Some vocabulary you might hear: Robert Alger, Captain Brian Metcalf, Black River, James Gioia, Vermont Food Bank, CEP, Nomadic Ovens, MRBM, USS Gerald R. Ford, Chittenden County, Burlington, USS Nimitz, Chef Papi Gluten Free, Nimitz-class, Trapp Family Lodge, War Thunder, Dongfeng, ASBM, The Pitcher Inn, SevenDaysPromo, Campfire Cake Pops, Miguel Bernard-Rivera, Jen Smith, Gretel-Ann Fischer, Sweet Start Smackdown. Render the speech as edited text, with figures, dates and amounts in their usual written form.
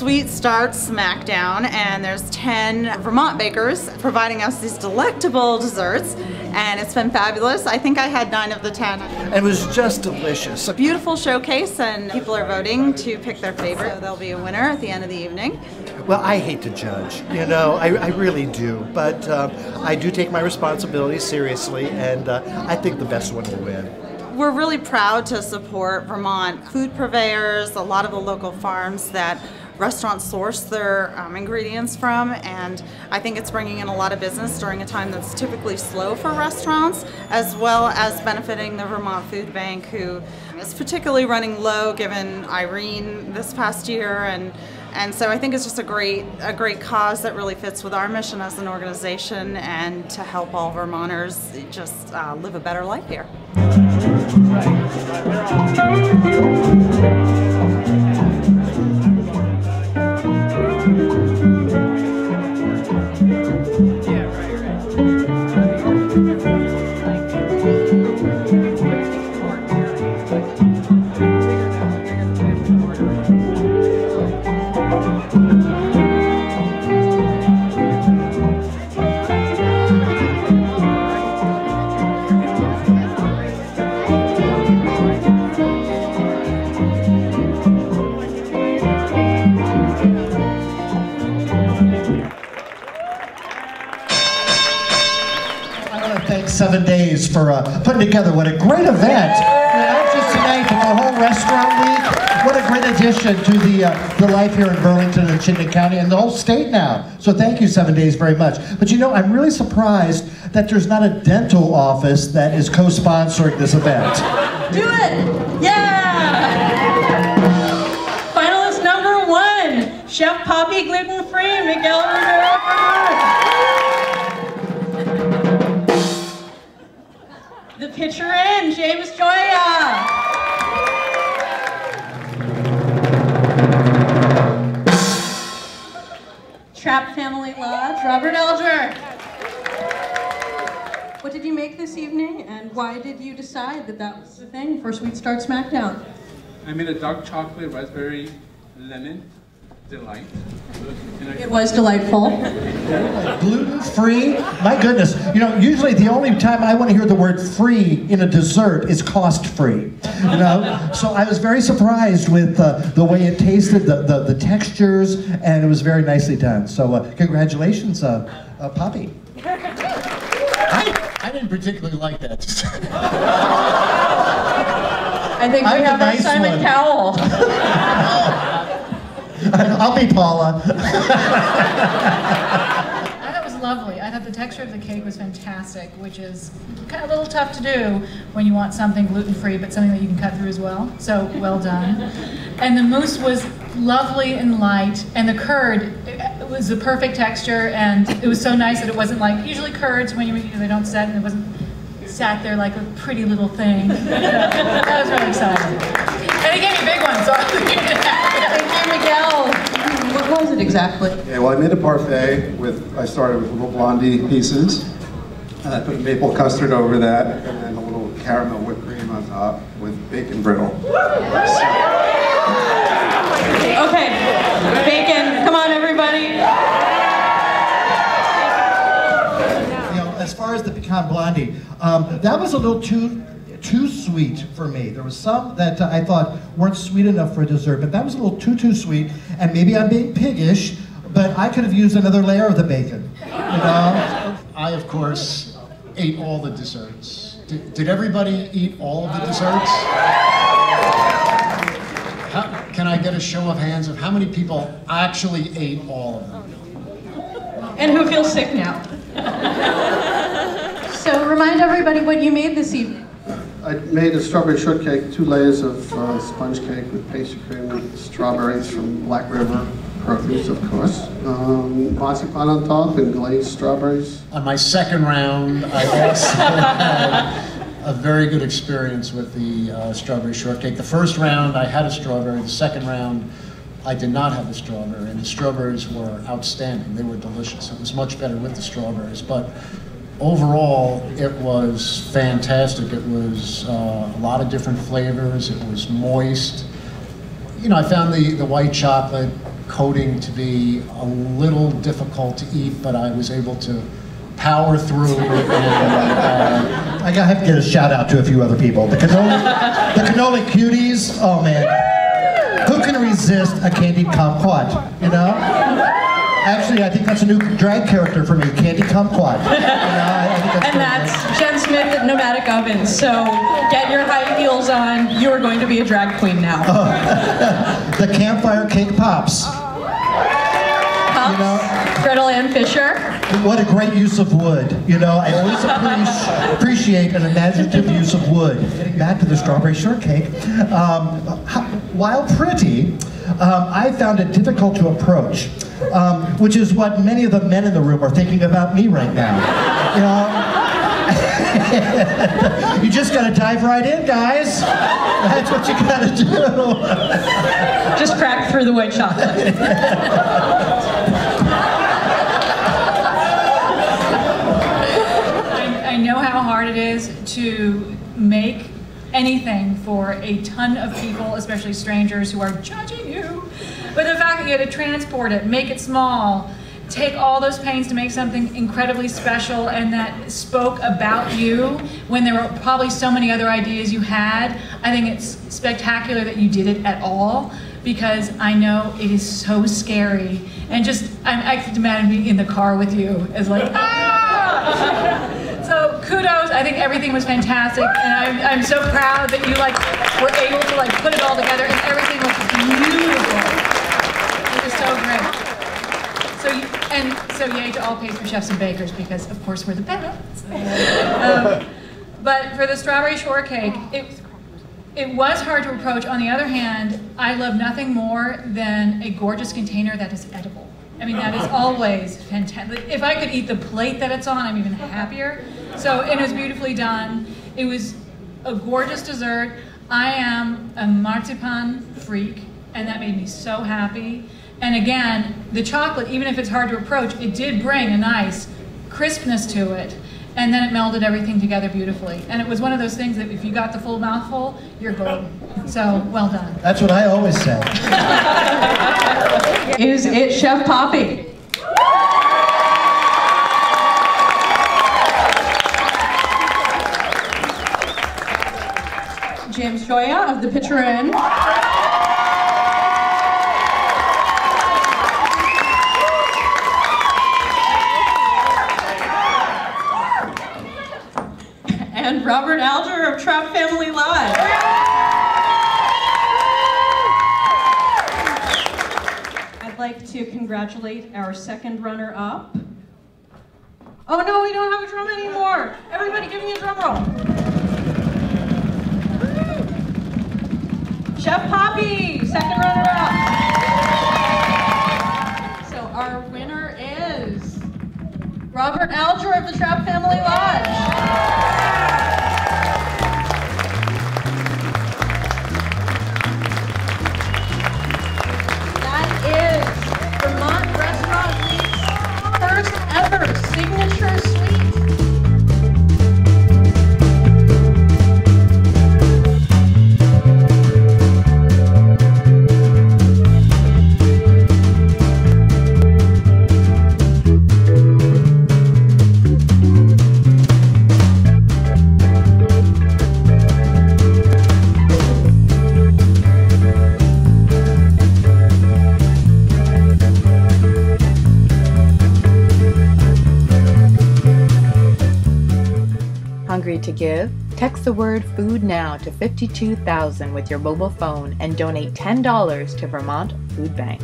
Sweet Start Smackdown, and there's 10 Vermont bakers providing us these delectable desserts, and it's been fabulous. I think I had 9 of the 10. It was just delicious. A beautiful showcase, and people are voting to pick their favorite, so there'll be a winner at the end of the evening. Well, I hate to judge, you know, I really do, but I do take my responsibilities seriously, and I think the best one will win. We're really proud to support Vermont food purveyors, a lot of the local farms that restaurants source their ingredients from, and I think it's bringing in a lot of business during a time that's typically slow for restaurants, as well as benefiting the Vermont Food Bank, who is particularly running low given Irene this past year, and so I think it's just a great cause that really fits with our mission as an organization, and to help all Vermonters just live a better life here. For putting together what a great event, not just tonight, but the whole restaurant week. What a great addition to the life here in Burlington and Chittenden County and the whole state now. So thank you, 7 Days, very much. But you know, I'm really surprised that there's not a dental office that is co-sponsoring this event. Do it! Yeah! Finalist number 1, Chef Papi Gluten Free, Miguel Bernard-Rivera. The Pitcher Inn, James Gioia. Trapp Family Lodge, Robert Alger. What did you make this evening, and why did you decide that that was the thing for Sweet Start Smackdown? I made a dark chocolate raspberry lemon delight. It was delightful. Gluten-free? My goodness. You know, usually the only time I want to hear the word free in a dessert is cost-free. You know? So I was very surprised with the way it tasted, the textures, and it was very nicely done. So congratulations, Papi. I didn't particularly like that. I think we have nice our Simon Cowell. I'll be Paula. That was lovely. I thought the texture of the cake was fantastic, which is kind of a little tough to do when you want something gluten-free, but something that you can cut through as well. So well done. And the mousse was lovely and light, and the curd, it was the perfect texture, and it was so nice that it wasn't like, usually curds, when you they don't set, and it wasn't sat there like a pretty little thing. So that was really exciting. And he gave me big ones, so I was thinking Miguel, what was it exactly? Yeah, well, I made a parfait with, I started with little blondie pieces, and I put a maple custard over that, and then a little caramel whipped cream on top with bacon brittle. Okay, bacon, come on everybody. You know, as far as the pecan blondie, that was a little too sweet for me. There was some that I thought weren't sweet enough for a dessert, but that was a little too sweet, and maybe I'm being piggish, but I could have used another layer of the bacon. You know? I, of course, ate all the desserts. Did everybody eat all of the desserts? Can I get a show of hands of how many people actually ate all of them? And who feels sick now? So remind everybody what you made this evening. I made a strawberry shortcake, 2 layers of sponge cake with pastry cream and strawberries from Black River, produce of course, marzipan on top and glazed strawberries. On my second round, I also had a very good experience with the strawberry shortcake. The first round I had a strawberry, the second round I did not have a strawberry, and the strawberries were outstanding. They were delicious. It was much better with the strawberries, but overall, it was fantastic. It was a lot of different flavors. It was moist. You know, I found the white chocolate coating to be a little difficult to eat, but I was able to power through. And I have to get a shout out to a few other people. The cannoli cuties, oh man. Who can resist a candied kumquat, you know? Actually, I think that's a new drag character for me, Candy Kumquat. And that's Jen Smith at Nomadic Ovens, so get your high heels on. You are going to be a drag queen now. Oh. The Campfire Cake Pops. Pops, you know, Gretel-Ann Fischer. What a great use of wood. You know, I always appreciate an imaginative use of wood. Getting back to the strawberry shortcake, while pretty, I found it difficult to approach. Which is what many of the men in the room are thinking about me right now. You know, you just gotta dive right in, guys. That's what you gotta do. Just crack through the white chocolate. I know how hard it is to make anything for a ton of people, especially strangers who are judging you. But the fact that you had to transport it, make it small, take all those pains to make something incredibly special and that spoke about you when there were probably so many other ideas you had, I think it's spectacular that you did it at all, because I know it is so scary. And just, I can imagine being in the car with you as like, ah! So kudos, I think everything was fantastic, and I'm so proud that you were able to put it all together, and everything was beautiful. So great. So yay to all pastry chefs and bakers, because of course we're the best. But for the strawberry shortcake, it was hard to approach. On the other hand, I love nothing more than a gorgeous container that is edible. I mean, that is always fantastic. If I could eat the plate that it's on, I'm even happier. So it was beautifully done. It was a gorgeous dessert. I am a marzipan freak, and that made me so happy. And again, the chocolate, even if it's hard to approach, it did bring a nice crispness to it, and then it melded everything together beautifully. And it was one of those things that if you got the full mouthful, you're golden. So, well done. That's what I always say. Is it Chef Papi? James Gioia of The Pitcher Inn. And Robert Alger of Trapp Family Lodge. I'd like to congratulate our second runner-up. Oh no, we don't have a drum anymore. Everybody give me a drum roll. Chef Papi, second runner-up. So our winner is Robert Alger of the Trapp Family Lodge. Signature sweet. To give? Text the word food now to 52,000 with your mobile phone and donate $10 to Vermont Food Bank.